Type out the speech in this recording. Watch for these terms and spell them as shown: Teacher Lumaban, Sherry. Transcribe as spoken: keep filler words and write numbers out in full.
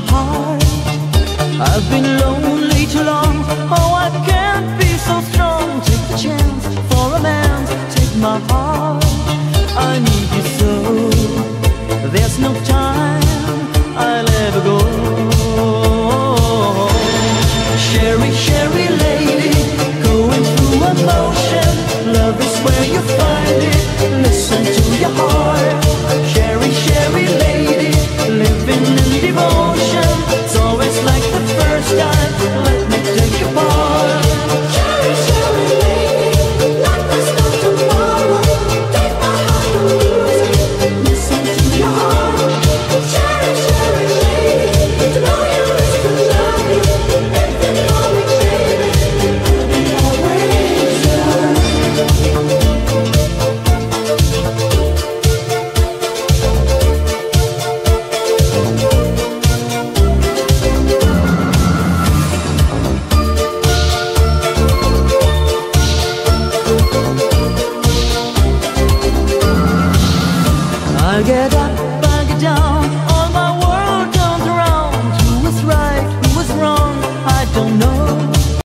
my heart. I've been lonely too long. Oh, I can't be so strong. Take the chance for a man. Take my heart. I need you so. There's no time I'll ever go. Sherry, Sherry lady, going through emotion. Love is where you find it. Listen to your heart. Sherry, Sherry lady, living in devotion. It's always like the first time. Let me take your part. Sherry, Sherry lady, life is not tomorrow. Take my heart and lose it. Listen to your heart. Sherry, Sherry lady, to know you is to love you. Everything for me, baby, and always love you. I'll get out.